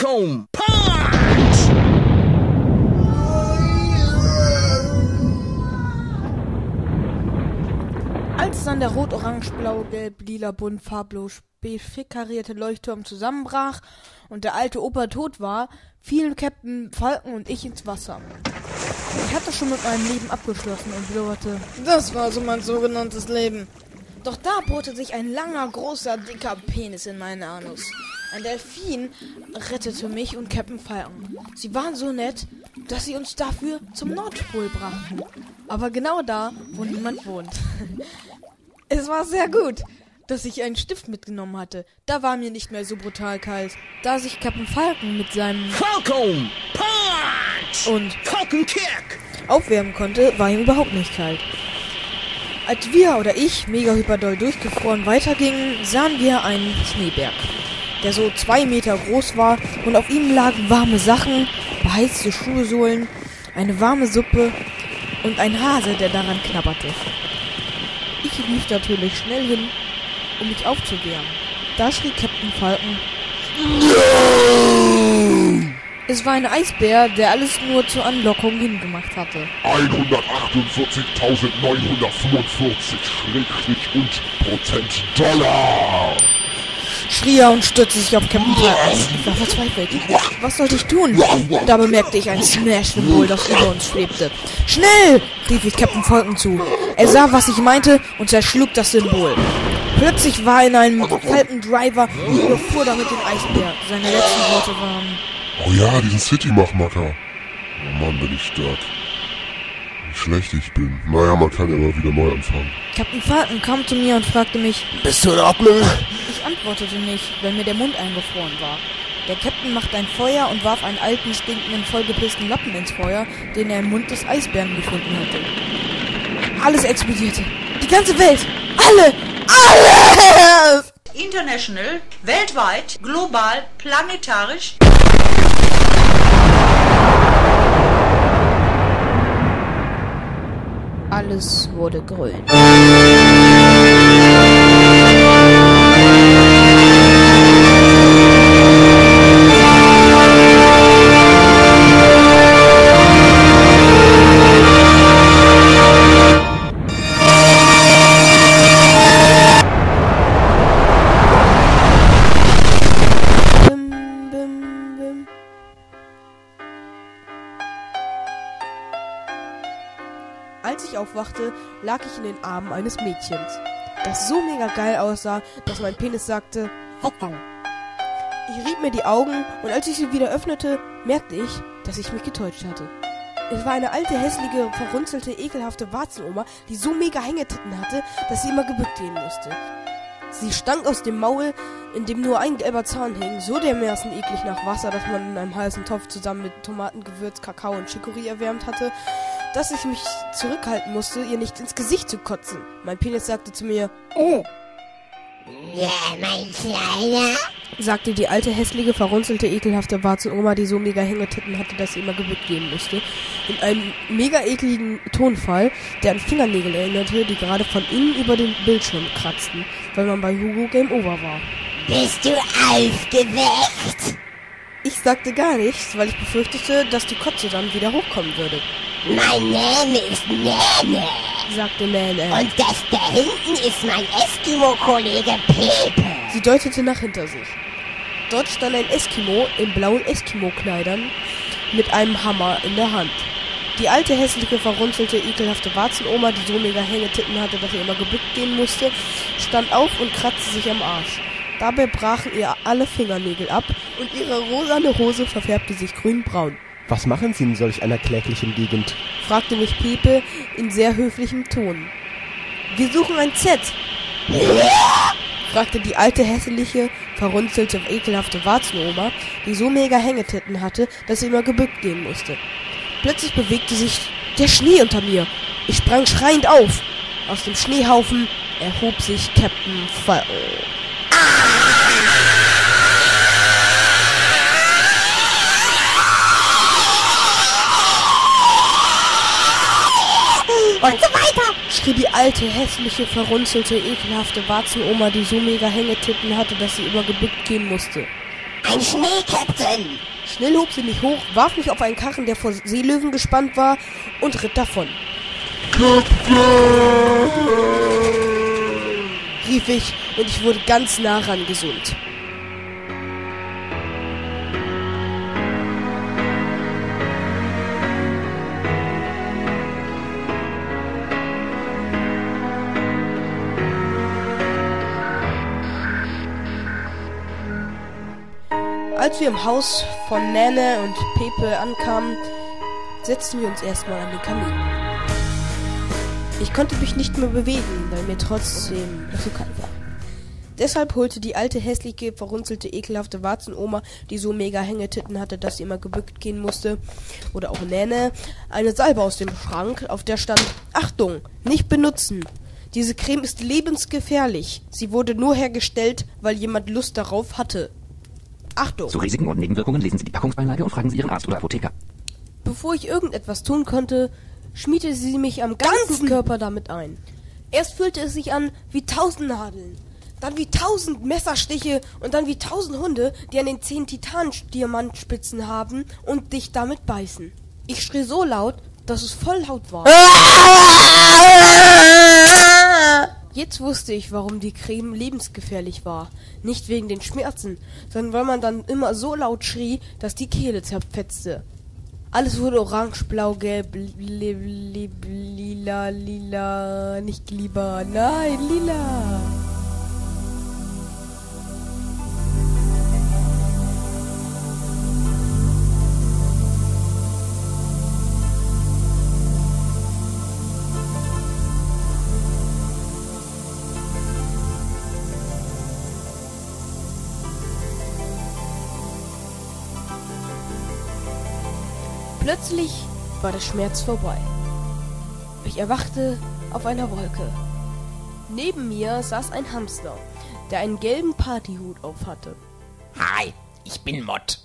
Falcon Punch! Als dann der rot, orange, blau, gelb, lila, bunt, farblos, beige karierte Leuchtturm zusammenbrach und der alte Opa tot war, fielen Captain Falcon und ich ins Wasser. Ich hatte schon mit meinem Leben abgeschlossen und blubberte. Das war so mein sogenanntes Leben. Doch da bohrte sich ein langer, großer, dicker Penis in meinen Anus. Ein Delfin rettete mich und Captain Falcon. Sie waren so nett, dass sie uns dafür zum Nordpol brachten. Aber genau da, wo niemand wohnt. Es war sehr gut, dass ich einen Stift mitgenommen hatte. Da war mir nicht mehr so brutal kalt, da sich Captain Falcon mit seinem Falcon Punch und Falcon Kick aufwärmen konnte, war ihm überhaupt nicht kalt. Als wir oder ich mega hyperdoll durchgefroren weitergingen, sahen wir einen Schneeberg, der so 2 Meter groß war und auf ihm lagen warme Sachen, beheizte Schuhsohlen, eine warme Suppe und ein Hase, der daran knabberte. Ich lief natürlich schnell hin, um mich aufzuwärmen. Da schrie Captain Falcon: No! Es war ein Eisbär, der alles nur zur Anlockung hingemacht hatte. 148.945 $/Dollar! Schrie er und stürzte sich auf Captain Falcon. Ich war verzweifelt. Was sollte ich tun? Da bemerkte ich ein Smash-Symbol, das über uns schwebte. Schnell! Rief ich Captain Falcon zu. Er sah, was ich meinte und zerschlug das Symbol. Plötzlich war er in einem Falcon Driver und überfuhr damit den Eisbär. Seine letzten Worte waren: Oh ja, diesen City-Machmacker. Oh Mann, bin ich stark. Wie schlecht ich bin. Naja, man kann ja immer wieder neu anfangen. Captain Falcon kam zu mir und fragte mich: Bist du da blöd? Ich antwortete nicht, weil mir der Mund eingefroren war. Der Captain machte ein Feuer und warf einen alten, stinkenden, vollgepissten Lappen ins Feuer, den er im Mund des Eisbären gefunden hatte. Alles explodierte. Die ganze Welt. Alle! Alles! International, weltweit, global, planetarisch. Alles wurde grün. Als ich aufwachte, lag ich in den Armen eines Mädchens, das so mega geil aussah, dass mein Penis sagte: Hoppau. Ich rieb mir die Augen und als ich sie wieder öffnete, merkte ich, dass ich mich getäuscht hatte. Es war eine alte, hässliche, verrunzelte, ekelhafte Warzenoma, die so mega Hängetitten hatte, dass sie immer gebückt gehen musste. Sie stank aus dem Maul, in dem nur ein gelber Zahn hing, so dermaßen eklig nach Wasser, dass man in einem heißen Topf zusammen mit Tomatengewürz, Kakao und Chicorée erwärmt hatte, dass ich mich zurückhalten musste, ihr nicht ins Gesicht zu kotzen. Mein Penis sagte zu mir: Oh. Ja, mein Kleiner, sagte die alte, hässliche, verrunzelte, ekelhafte Warzenoma, die so mega Hängetitten hatte, dass sie immer gebückt gehen musste, in einem mega ekligen Tonfall, der an Fingernägel erinnerte, die gerade von innen über den Bildschirm kratzten, weil man bei Hugo Game Over war. Bist du aufgeweckt? Ich sagte gar nichts, weil ich befürchtete, dass die Kotze dann wieder hochkommen würde. Mein Name ist Nene, sagte Nene. Und das da hinten ist mein Eskimo-Kollege Pepe. Sie deutete nach hinter sich. Dort stand ein Eskimo in blauen Eskimo-Kleidern mit einem Hammer in der Hand. Die alte, hässliche, verrunzelte, ekelhafte Warzenoma, die so mega Hängetitten hatte, dass sie immer gebückt gehen musste, stand auf und kratzte sich am Arsch. Dabei brachen ihr alle Fingernägel ab und ihre rosane Hose verfärbte sich grün-braun. Was machen Sie in solch einer kläglichen Gegend? Fragte mich Pepe in sehr höflichem Ton. Wir suchen ein Z, fragte die alte, hässliche, verrunzelte, ekelhafte Warzenoma, die so mega Hängetitten hatte, dass sie immer gebückt gehen musste. Plötzlich bewegte sich der Schnee unter mir. Ich sprang schreiend auf. Aus dem Schneehaufen erhob sich Captain Falcon. Und so weiter, schrie die alte, hässliche, verrunzelte, ekelhafte Warzenoma, die so mega Hängetitten hatte, dass sie immer gebückt gehen musste. Ein Schneekapitän! Schnell hob sie mich hoch, warf mich auf einen Karren, der vor Seelöwen gespannt war, und ritt davon. Kapitän! Rief ich, und ich wurde ganz nah ran gesund. Als wir im Haus von Nene und Pepe ankamen, setzten wir uns erstmal an den Kamin. Ich konnte mich nicht mehr bewegen, weil mir trotzdem zu kalt war. Deshalb holte die alte, hässliche, verrunzelte, ekelhafte Warzenoma, die so mega Hängetitten hatte, dass sie immer gebückt gehen musste, oder auch Nene, eine Salbe aus dem Schrank, auf der stand: Achtung, nicht benutzen! Diese Creme ist lebensgefährlich. Sie wurde nur hergestellt, weil jemand Lust darauf hatte. Achtung. Zu Risiken und Nebenwirkungen lesen Sie die Packungsbeilage und fragen Sie Ihren Arzt oder Apotheker. Bevor ich irgendetwas tun konnte, schmiedete sie mich am ganzen Körper damit ein. Erst fühlte es sich an wie 1000 Nadeln, dann wie 1000 Messerstiche und dann wie 1000 Hunde, die an den 10 Titan-Diamantspitzen haben und dich damit beißen. Ich schrie so laut, dass es voll laut war. Jetzt wusste ich, warum die Creme lebensgefährlich war. Nicht wegen den Schmerzen, sondern weil man dann immer so laut schrie, dass die Kehle zerfetzte. Alles wurde orange, blau, gelb, lila, lila, nicht lieber, nein, lila. Plötzlich war der Schmerz vorbei. Ich erwachte auf einer Wolke. Neben mir saß ein Hamster, der einen gelben Partyhut auf hatte. Hi, ich bin Mott.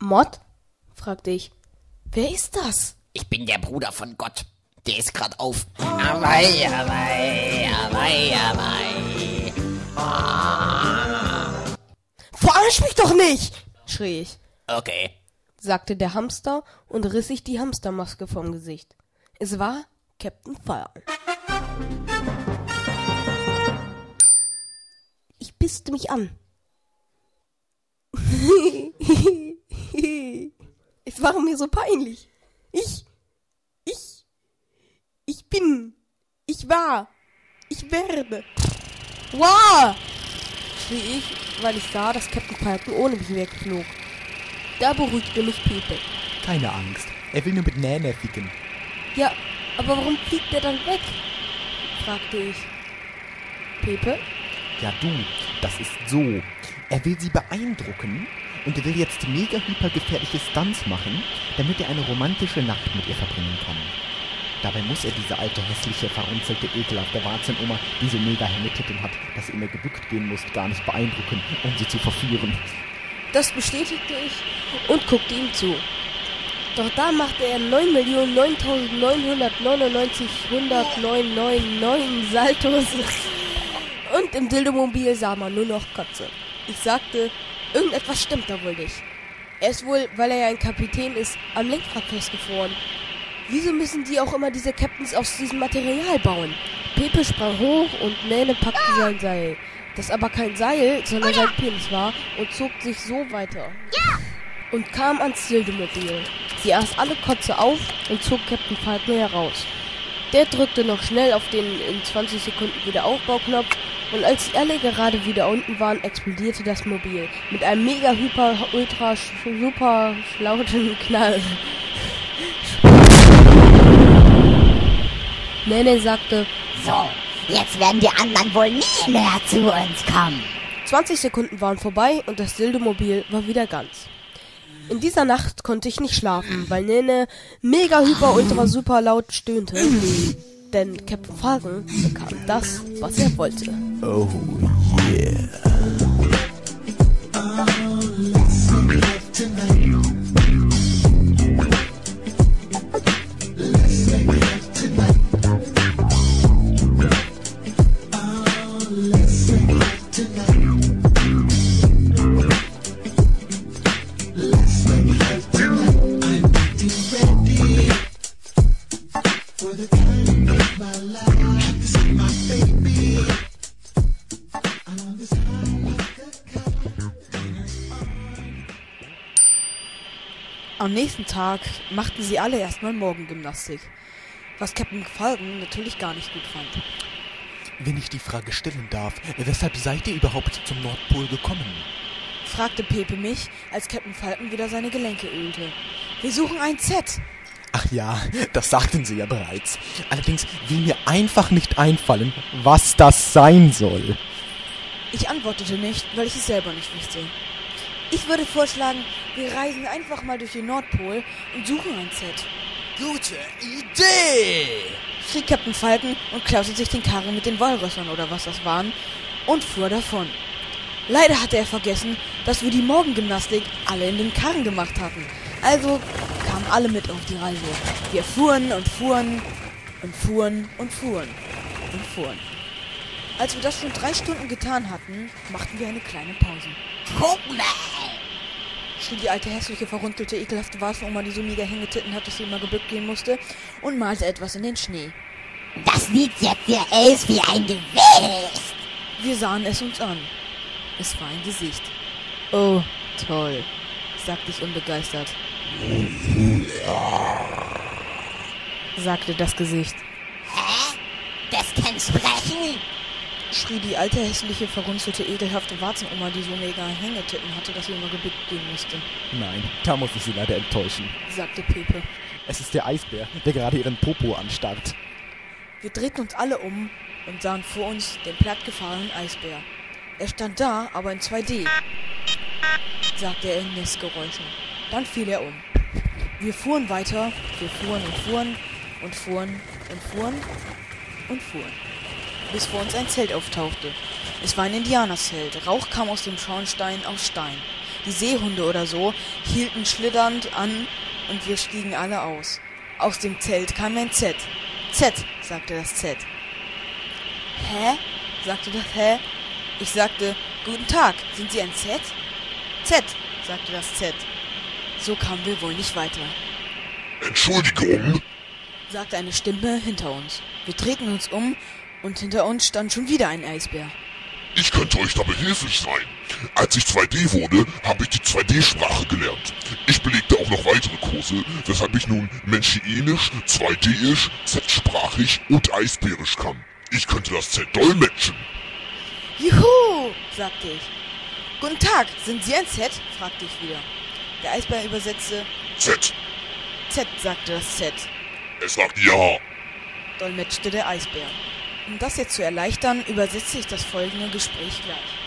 Mott? fragte ich. Wer ist das? Ich bin der Bruder von Gott. Der ist gerade auf. Awei, awei, awei, awei. Oh. Verarsch mich doch nicht, schrie ich. Okay, sagte der Hamster und riss sich die Hamstermaske vom Gesicht. Es war Captain Falcon. Ich pisste mich an. Es war mir so peinlich. Ich werde. Wow! schrie ich, weil ich sah, dass Captain Falcon ohne mich wegflog. Da beruhigte mich Pepe. Keine Angst, er will nur mit Nene ficken. Ja, aber warum fliegt er dann weg? Fragte ich. Pepe? Ja du, das ist so. Er will sie beeindrucken und er will jetzt mega hypergefährliche Stunts machen, damit er eine romantische Nacht mit ihr verbringen kann. Dabei muss er diese alte, hässliche, verunzelte, ekelhafte Warzenoma, die so mega Hängetitten hat, dass sie immer gebückt gehen muss, gar nicht beeindrucken, um sie zu verführen. Das bestätigte ich und guckte ihm zu. Doch da machte er 9.999.999 Saltos und im Dildomobil sah man nur noch Kotze. Ich sagte, irgendetwas stimmt da wohl nicht. Er ist wohl, weil er ja ein Kapitän ist, am Lenkrad festgefroren. Wieso müssen die auch immer diese Captains aus diesem Material bauen? Pepe sprang hoch und Nene packte sein Seil. Das aber kein Seil, sondern sein Penis war und zog sich so weiter. Ja. Und kam ans Dildomobil. Sie aß alle Kotze auf und zog Captain Falcon heraus. Der drückte noch schnell auf den in 20 Sekunden Wiederaufbauknopf und als alle gerade wieder unten waren, explodierte das Mobil mit einem mega hyper ultra super lauten Knall. Nene sagte: So. Jetzt werden die anderen wohl nie mehr zu uns kommen. 20 Sekunden waren vorbei und das Dildomobil war wieder ganz. In dieser Nacht konnte ich nicht schlafen, weil Nene mega hyper ultra super laut stöhnte. Denn Captain Falcon bekam das, was er wollte. Oh yeah. Am nächsten Tag machten sie alle erstmal Morgengymnastik, was Captain Falcon natürlich gar nicht gut fand. Wenn ich die Frage stellen darf, weshalb seid ihr überhaupt zum Nordpol gekommen? Fragte Pepe mich, als Captain Falcon wieder seine Gelenke ölte. Wir suchen ein Z. Ach ja, das sagten sie ja bereits. Allerdings will mir einfach nicht einfallen, was das sein soll. Ich antwortete nicht, weil ich es selber nicht wusste. Ich würde vorschlagen, wir reisen einfach mal durch den Nordpol und suchen ein Z. Gute Idee! Schrie Captain Falcon und klaute sich den Karren mit den Walrössern oder was das waren und fuhr davon. Leider hatte er vergessen, dass wir die Morgengymnastik alle in den Karren gemacht hatten. Also kamen alle mit auf die Reise. Wir fuhren und fuhren und fuhren und fuhren und fuhren. Als wir das schon 3 Stunden getan hatten, machten wir eine kleine Pause. Guck mal! Schrie die alte, hässliche, verrunzelte, ekelhafte Warzenoma, die so mega Hängetitten hat, dass sie immer gebückt gehen musste, und malte etwas in den Schnee. Das sieht ja für elf wie ein Gesicht! Wir sahen es uns an. Es war ein Gesicht. Oh, toll, sagte ich unbegeistert. Sagte das Gesicht. Hä? Das kann sprechen? Schrie die alte, hässliche, verrunzelte, ekelhafte Warzenoma, die so mega Hängetitten hatte, dass sie immer gebückt gehen musste. Nein, da muss ich sie leider enttäuschen, sagte Pepe. Es ist der Eisbär, der gerade ihren Popo anstarrt. Wir drehten uns alle um und sahen vor uns den plattgefahrenen Eisbär. Er stand da, aber in 2D, sagte er in Nistgeräuschen. Dann fiel er um. Wir fuhren weiter, wir fuhren und fuhren und fuhren und fuhren und fuhren. Bis vor uns ein Zelt auftauchte. Es war ein Indianerzelt. Rauch kam aus dem Schornstein aus Stein. Die Seehunde oder so hielten schlitternd an und wir stiegen alle aus. Aus dem Zelt kam ein Z. Z, sagte das Z. Hä? Sagte das Hä? Ich sagte, guten Tag, sind Sie ein Z? Z, sagte das Z. So kamen wir wohl nicht weiter. Entschuldigung, sagte eine Stimme hinter uns. Wir drehten uns um und hinter uns stand schon wieder ein Eisbär. Ich könnte euch da behilflich sein. Als ich 2D wurde, habe ich die 2D-Sprache gelernt. Ich belegte auch noch weitere Kurse, weshalb ich nun menschienisch, 2D-isch, Z-sprachig und eisbärisch kann. Ich könnte das Z dolmetschen. Juhu, sagte ich. Guten Tag, sind Sie ein Z? Fragte ich wieder. Der Eisbär übersetzte Z. Z, sagte das Z. Es sagt ja, dolmetschte der Eisbär. Um das jetzt zu erleichtern, übersetze ich das folgende Gespräch gleich.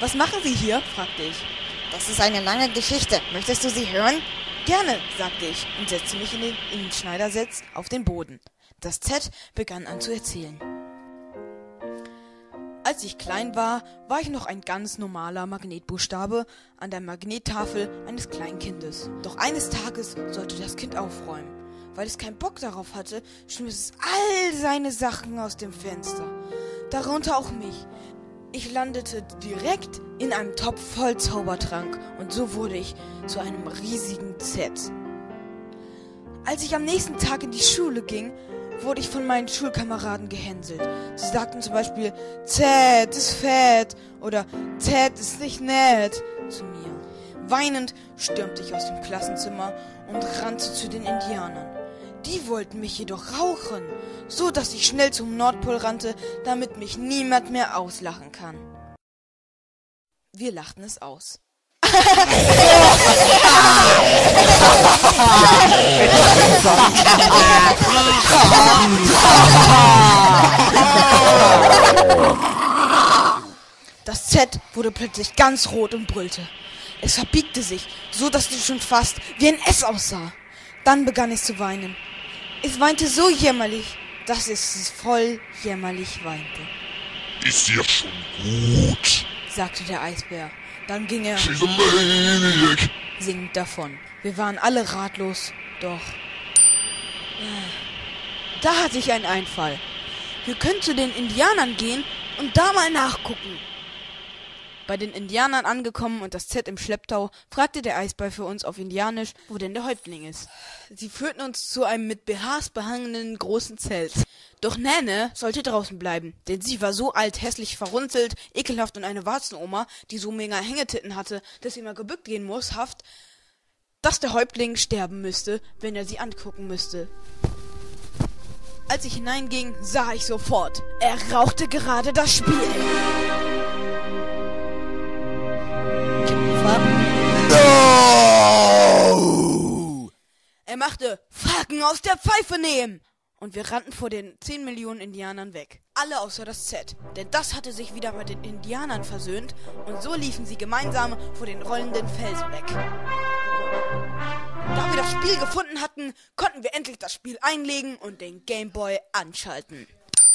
Was machen Sie hier? Fragte ich. Das ist eine lange Geschichte. Möchtest du sie hören? Gerne, sagte ich und setzte mich in den Schneidersitz auf den Boden. Das Z begann an zu erzählen. Als ich klein war, war ich noch ein ganz normaler Magnetbuchstabe an der Magnettafel eines kleinen Kindes. Doch eines Tages sollte das Kind aufräumen. Weil es keinen Bock darauf hatte, schmiss es all seine Sachen aus dem Fenster. Darunter auch mich. Ich landete direkt in einem Topf voll Zaubertrank und so wurde ich zu einem riesigen Z. Als ich am nächsten Tag in die Schule ging, wurde ich von meinen Schulkameraden gehänselt. Sie sagten zum Beispiel, Z ist fett oder Z ist nicht nett zu mir. Weinend stürmte ich aus dem Klassenzimmer und rannte zu den Indianern. Die wollten mich jedoch rauchen, so dass ich schnell zum Nordpol rannte, damit mich niemand mehr auslachen kann. Wir lachten es aus. Das Z wurde plötzlich ganz rot und brüllte. Es verbiegte sich, so dass es schon fast wie ein S aussah. Dann begann es zu weinen. Es weinte so jämmerlich, dass es voll jämmerlich weinte. Ist ja schon gut, sagte der Eisbär. Dann ging er singend davon. Wir waren alle ratlos, doch da hatte ich einen Einfall. Wir können zu den Indianern gehen und da mal nachgucken. Bei den Indianern angekommen und das Z im Schlepptau, fragte der Eisbär für uns auf Indianisch, wo denn der Häuptling ist. Sie führten uns zu einem mit BHs behangenen großen Zelt. Doch Nene sollte draußen bleiben, denn sie war so alt, hässlich, verrunzelt, ekelhaft und eine Warzenoma, die so mega Hängetitten hatte, dass sie immer gebückt gehen muss, dass der Häuptling sterben müsste, wenn er sie angucken müsste. Als ich hineinging, sah ich sofort, er rauchte gerade das Spiel. No! Er machte Falken aus der Pfeife nehmen. Und wir rannten vor den 10 Millionen Indianern weg. Alle außer das Z. Denn das hatte sich wieder mit den Indianern versöhnt. Und so liefen sie gemeinsam vor den rollenden Felsen weg. Da wir das Spiel gefunden hatten, konnten wir endlich das Spiel einlegen und den Gameboy anschalten.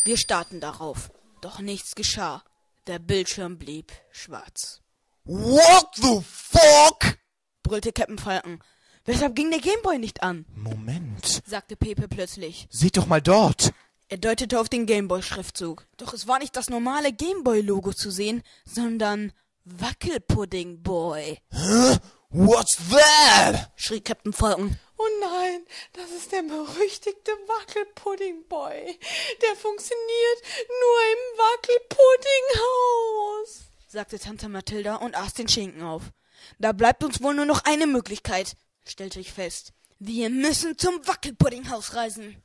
Wir starrten darauf. Doch nichts geschah. Der Bildschirm blieb schwarz. What the fuck? Brüllte Captain Falcon. Weshalb ging der Gameboy nicht an? Moment, sagte Pepe plötzlich. Seht doch mal dort! Er deutete auf den Gameboy-Schriftzug. Doch es war nicht das normale Gameboy-Logo zu sehen, sondern Wackelpudding-Boy. Hä? What's that? Schrie Captain Falcon. Oh nein, das ist der berüchtigte Wackelpudding-Boy. Der funktioniert nur im Wackelpudding-Haus, sagte Tante Mathilda und aß den Schinken auf. Da bleibt uns wohl nur noch eine Möglichkeit, stellte ich fest. Wir müssen zum Wackelpuddinghaus reisen,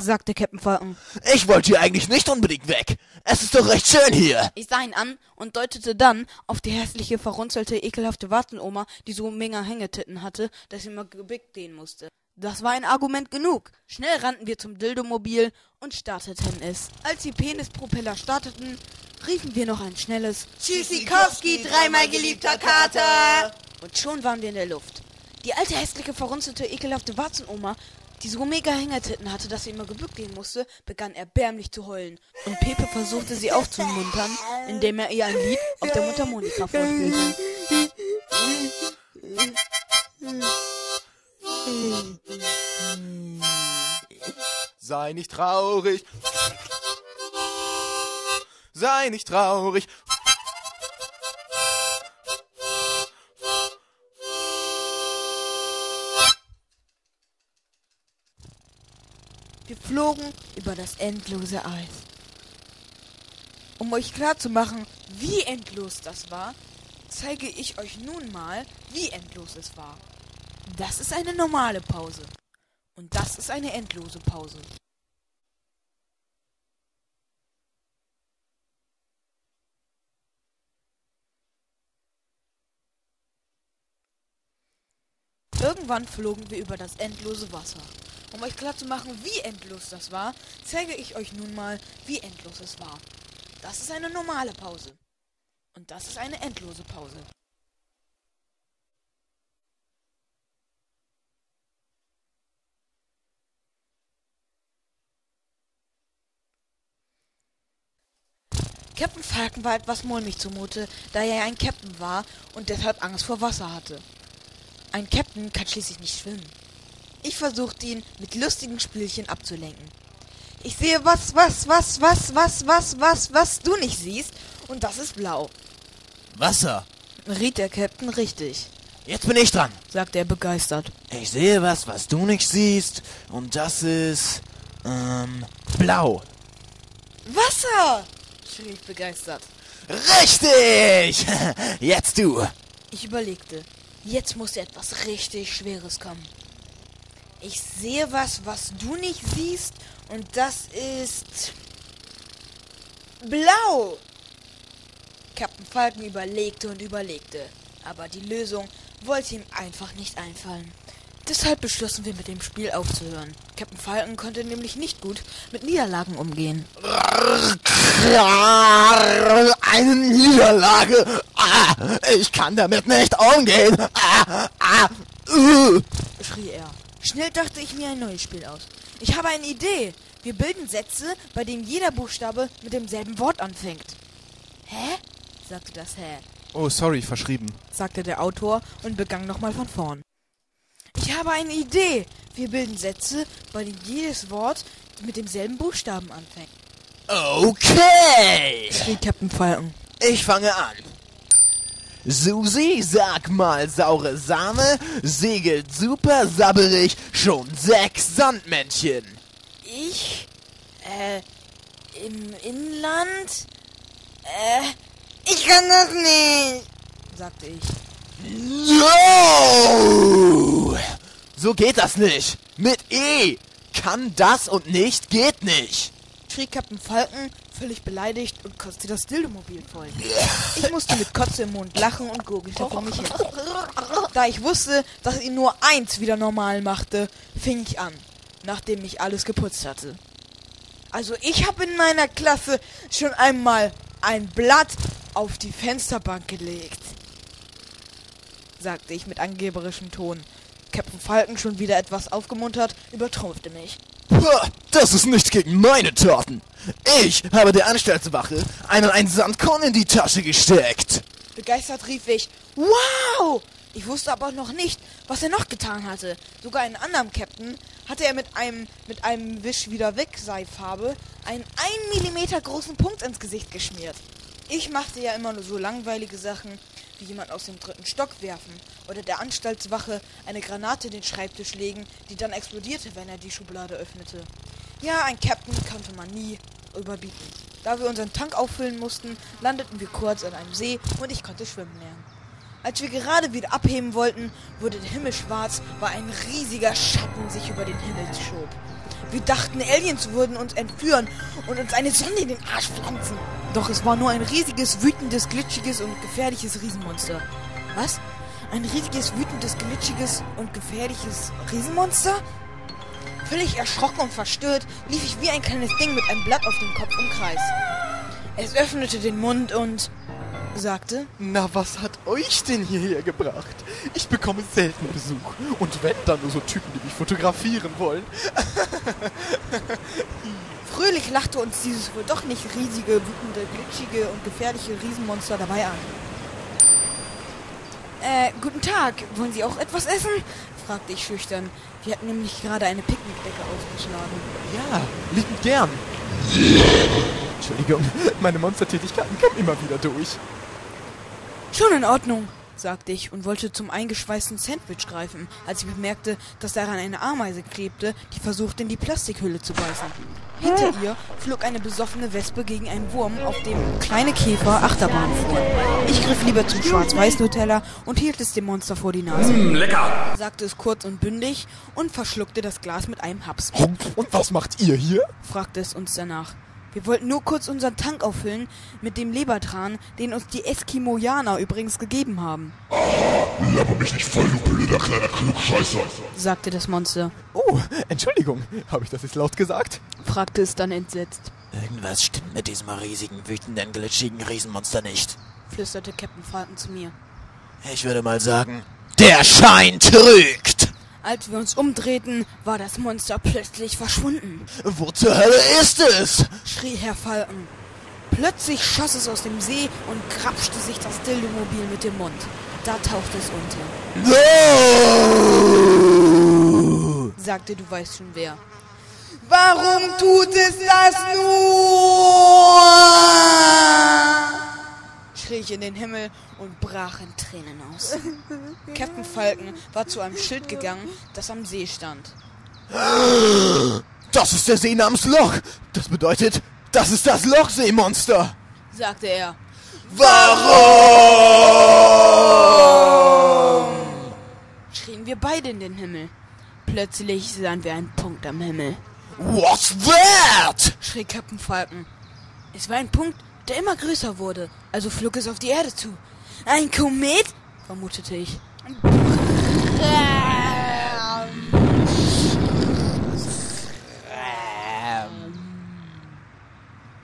sagte Captain Falcon. Ich wollte hier eigentlich nicht unbedingt weg. Es ist doch recht schön hier. Ich sah ihn an und deutete dann auf die hässliche, verrunzelte, ekelhafte Wartenoma, die so mega Hängetitten hatte, dass sie mal gebückt gehen musste. Das war ein Argument genug. Schnell rannten wir zum Dildomobil und starteten es. Als die Penispropeller starteten, riefen wir noch ein schnelles Tschüssikowski, dreimal geliebter Kater! Und schon waren wir in der Luft. Die alte, hässliche, verrunzelte, ekelhafte Warzenoma, die so mega Hängertitten hatte, dass sie immer gebückt gehen musste, begann erbärmlich zu heulen. Und Pepe versuchte, sie aufzumuntern, indem er ihr ein Lied auf der Mundharmonika vorspielte. Sei nicht traurig. Sei nicht traurig. Wir flogen über das endlose Eis. Um euch klarzumachen, wie endlos das war, zeige ich euch nun mal, wie endlos es war. Das ist eine normale Pause. Und das ist eine endlose Pause. Irgendwann flogen wir über das endlose Wasser. Um euch klar zu machen, wie endlos das war, zeige ich euch nun mal, wie endlos es war. Das ist eine normale Pause. Und das ist eine endlose Pause. Captain Falcon war etwas mulmig zumute, da er ein Captain war und deshalb Angst vor Wasser hatte. Ein Captain kann schließlich nicht schwimmen. Ich versuchte ihn mit lustigen Spielchen abzulenken. Ich sehe was du nicht siehst, und das ist blau. Wasser, riet der Captain richtig. Jetzt bin ich dran, sagte er begeistert. Ich sehe was du nicht siehst, und das ist, blau. Wasser, schrie ich begeistert. Richtig! Jetzt du. Ich überlegte, jetzt musste etwas richtig Schweres kommen. Ich sehe was du nicht siehst, und das ist blau. Captain Falcon überlegte und überlegte, aber die Lösung wollte ihm einfach nicht einfallen. Deshalb beschlossen wir, mit dem Spiel aufzuhören. Captain Falcon konnte nämlich nicht gut mit Niederlagen umgehen. Eine Niederlage! Ah, ich kann damit nicht umgehen! Schrie er. Schnell dachte ich mir ein neues Spiel aus. Ich habe eine Idee. Wir bilden Sätze, bei denen jeder Buchstabe mit demselben Wort anfängt. Hä? Sagte das Hä. Oh, sorry, verschrieben, sagte der Autor und begann nochmal von vorn. Ich habe eine Idee. Wir bilden Sätze, bei denen jedes Wort mit demselben Buchstaben anfängt. Okay, schrie Captain Falcon. Ich fange an. Susi, sag mal saure Sahne, segelt super sabberig schon 6 Sandmännchen. Ich? Im Inland? Ich kann das nicht, sagte ich. No! So geht das nicht. Mit E. Kann das und nicht geht nicht. Schrie Captain Falcon, völlig beleidigt, und kotzte das Dildomobil voll. Ich musste mit Kotze im Mund lachen und gurgelte vor mich hin. Da ich wusste, dass ihn nur eins wieder normal machte, fing ich an, nachdem ich alles geputzt hatte. Also ich habe in meiner Klasse schon einmal ein Blatt auf die Fensterbank gelegt, sagte ich mit angeberischem Ton. Captain Falcon, schon wieder etwas aufgemuntert, übertrumpfte mich. Das ist nichts gegen meine Taten. Ich habe der Anstaltswache einmal einen Sandkorn in die Tasche gesteckt. Begeistert rief ich, wow! Ich wusste aber noch nicht, was er noch getan hatte. Sogar einen anderen Captain hatte er mit einem Wisch wieder weg Seifarbe einen 1 mm großen Punkt ins Gesicht geschmiert. Ich machte ja immer nur so langweilige Sachen, wie jemand aus dem 3. Stock werfen oder der Anstaltswache eine Granate in den Schreibtisch legen, die dann explodierte, wenn er die Schublade öffnete. Ja, ein Captain konnte man nie überbieten. Da wir unseren Tank auffüllen mussten, landeten wir kurz an einem See und ich konnte schwimmen lernen. Als wir gerade wieder abheben wollten, wurde der Himmel schwarz, weil ein riesiger Schatten sich über den Himmel schob. Wir dachten, Aliens würden uns entführen und uns eine Sonde in den Arsch pflanzen. Doch es war nur ein riesiges, wütendes, glitschiges und gefährliches Riesenmonster. Was? Ein riesiges, wütendes, glitschiges und gefährliches Riesenmonster? Völlig erschrocken und verstört lief ich wie ein kleines Ding mit einem Blatt auf dem Kopf im Kreis. Es öffnete den Mund und sagte, na, was hat euch denn hierher gebracht? Ich bekomme selten Besuch und wenn, dann nur so Typen, die mich fotografieren wollen. Fröhlich lachte uns dieses wohl doch nicht riesige, wütende, glitschige und gefährliche Riesenmonster dabei an. Guten Tag, wollen Sie auch etwas essen? Fragte ich schüchtern. Wir hatten nämlich gerade eine Picknickdecke aufgeschlagen. Ja, liebend gern. Entschuldigung, meine Monstertätigkeiten kommen immer wieder durch. Schon in Ordnung, sagte ich und wollte zum eingeschweißten Sandwich greifen, als ich bemerkte, dass daran eine Ameise klebte, die versuchte, in die Plastikhülle zu beißen. Hinter ihr flog eine besoffene Wespe gegen einen Wurm, auf dem kleine Käfer Achterbahn fuhren. Ich griff lieber zum Schwarz-Weiß-Nutella und hielt es dem Monster vor die Nase. Lecker! Sagte es kurz und bündig und verschluckte das Glas mit einem Haps. Und was macht ihr hier? Fragte es uns danach. Wir wollten nur kurz unseren Tank auffüllen mit dem Lebertran, den uns die Eskimoianer übrigens gegeben haben. Ah, laber mich nicht voll, du blöder kleiner Klugscheißer, sagte das Monster. Oh, Entschuldigung, habe ich das jetzt laut gesagt? Fragte es dann entsetzt. Irgendwas stimmt mit diesem riesigen, wütenden, glitschigen Riesenmonster nicht, flüsterte Captain Falcon zu mir. Ich würde mal sagen, der Schein trügt! Als wir uns umdrehten, war das Monster plötzlich verschwunden. Wo zur Hölle ist es? Schrie Herr Falcon. Plötzlich schoss es aus dem See und krapschte sich das Dildomobil mit dem Mund. Da tauchte es unter. No! Sagte, du weißt schon wer. Warum tut es das nur? Schrie ich in den Himmel und brach in Tränen aus. Captain Falcon war zu einem Schild gegangen, das am See stand. Das ist der See namens Loch. Das bedeutet, das ist das Lochseemonster, sagte er. Warum? Schrien wir beide in den Himmel. Plötzlich sahen wir einen Punkt am Himmel. What's that? Schrie Captain Falcon. Es war ein Punkt, der immer größer wurde, also flog es auf die Erde zu. Ein Komet? Vermutete ich.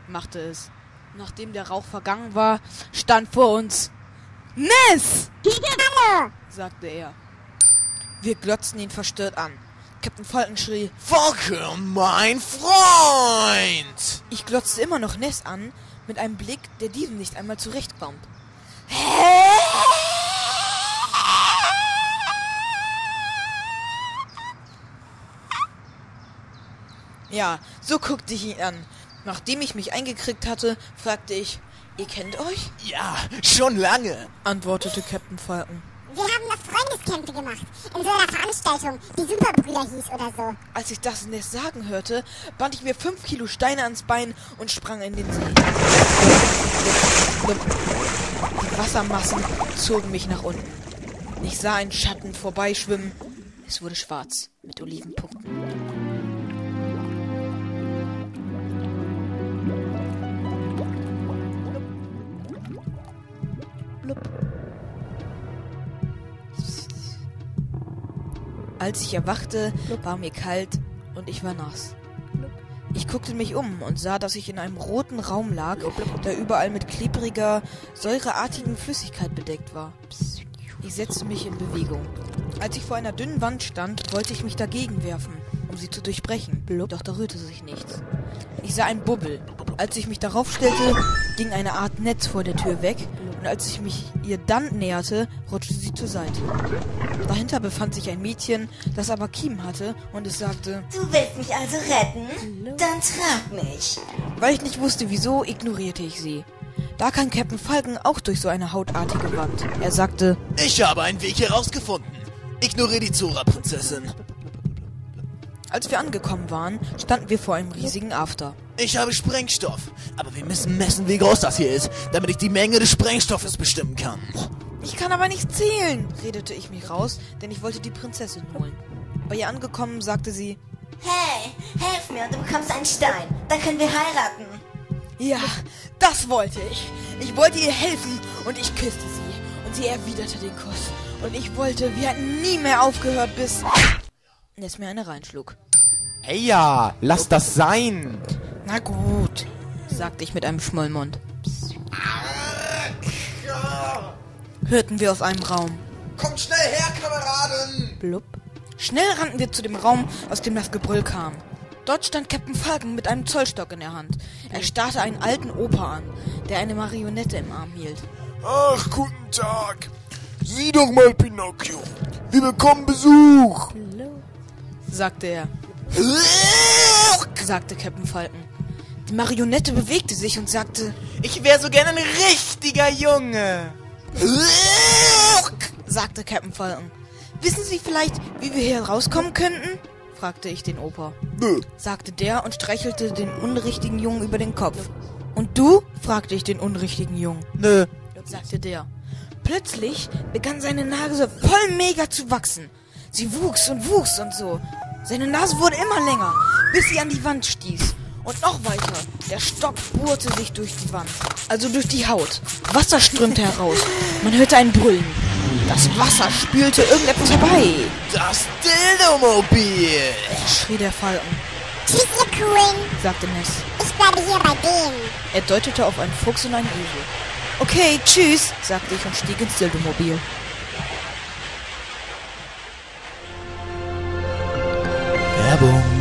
Machte es. Nachdem der Rauch vergangen war, stand vor uns Ness! Sagte er. Wir glotzten ihn verstört an. Captain Falcon schrie, Falcon, mein Freund! Ich glotzte immer noch Ness an, mit einem Blick, der diesem nicht einmal zurechtkommt. Ja, so guckte ich ihn an. Nachdem ich mich eingekriegt hatte, fragte ich, ihr kennt euch? Ja, schon lange, antwortete Captain Falcon. Wir haben noch Freundeskämpfe gemacht, in so einer Veranstaltung, die Superbrüder hieß oder so. Als ich das Ness sagen hörte, band ich mir 5 Kilo Steine ans Bein und sprang in den See. Die Wassermassen zogen mich nach unten. Ich sah einen Schatten vorbeischwimmen. Es wurde schwarz mit Olivenpunkten. Blub. Als ich erwachte, war mir kalt und ich war nass. Ich guckte mich um und sah, dass ich in einem roten Raum lag, der überall mit klebriger, säureartigen Flüssigkeit bedeckt war. Ich setzte mich in Bewegung. Als ich vor einer dünnen Wand stand, wollte ich mich dagegen werfen, um sie zu durchbrechen. Doch da rührte sich nichts. Ich sah ein Bubbel. Als ich mich darauf stellte, ging eine Art Netz vor der Tür weg. Und als ich mich ihr dann näherte, rutschte sie zur Seite. Dahinter befand sich ein Mädchen, das aber Kiemen hatte, und es sagte: Du willst mich also retten? Dann trag mich. Weil ich nicht wusste, wieso, ignorierte ich sie. Da kam Captain Falcon auch durch so eine hautartige Wand. Er sagte: Ich habe einen Weg herausgefunden. Ignoriere die Zora-Prinzessin. Als wir angekommen waren, standen wir vor einem riesigen After. Ich habe Sprengstoff, aber wir müssen messen, wie groß das hier ist, damit ich die Menge des Sprengstoffes bestimmen kann. Ich kann aber nicht zählen, redete ich mich raus, denn ich wollte die Prinzessin holen. Bei ihr angekommen, sagte sie: Hey, helf mir und du bekommst einen Stein, dann können wir heiraten. Ja, das wollte ich. Ich wollte ihr helfen und ich küsste sie und sie erwiderte den Kuss. Und ich wollte, wir hatten nie mehr aufgehört, bis es mir eine reinschlug. Hey ja, lass das sein. Na gut, sagte ich mit einem Schmollmund. Hörten wir aus einem Raum: Kommt schnell her, Kameraden! Blub. Schnell rannten wir zu dem Raum, aus dem das Gebrüll kam. Dort stand Captain Falcon mit einem Zollstock in der Hand. Er starrte einen alten Opa an, der eine Marionette im Arm hielt. Ach, guten Tag. Sieh doch mal, Pinocchio. Wir bekommen Besuch, sagte er. sagte Captain Falcon. Die Marionette bewegte sich und sagte: Ich wäre so gerne ein richtiger Junge, sagte Captain Falcon. Wissen Sie vielleicht, wie wir hier rauskommen könnten? Fragte ich den Opa. Nö, sagte der und streichelte den unrichtigen Jungen über den Kopf. Und du? Fragte ich den unrichtigen Jungen. Nö, sagte der. Plötzlich begann seine Nase voll mega zu wachsen. Sie wuchs und so. Seine Nase wurde immer länger, bis sie an die Wand stieß. Und noch weiter. Der Stock bohrte sich durch die Wand. Also durch die Haut. Wasser strömte heraus. Man hörte ein Brüllen. Das Wasser spülte irgendetwas herbei. Das Dildomobil, schrie der Falken. Tschüss, ihr Coolen, sagte Ness. Ich bleibe hier bei dem. Er deutete auf einen Fuchs und einen Esel. Okay, tschüss, sagte ich und stieg ins Dildomobil. Werbung.